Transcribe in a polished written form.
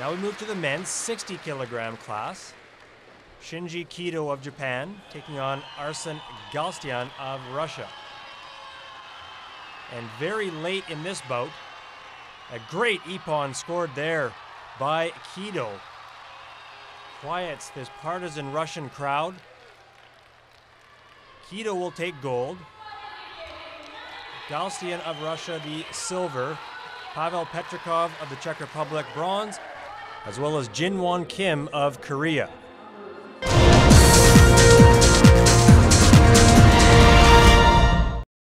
Now we move to the men's 60 kilogram class. Shinji Kido of Japan taking on Arsen Galstyan of Russia. And very late in this bout, a great ippon scored there by Kido. Quiets this partisan Russian crowd. Kido will take gold. Galstyan of Russia, the silver. Pavel Petrikov of the Czech Republic, bronze. As well as Jin Won Kim of Korea.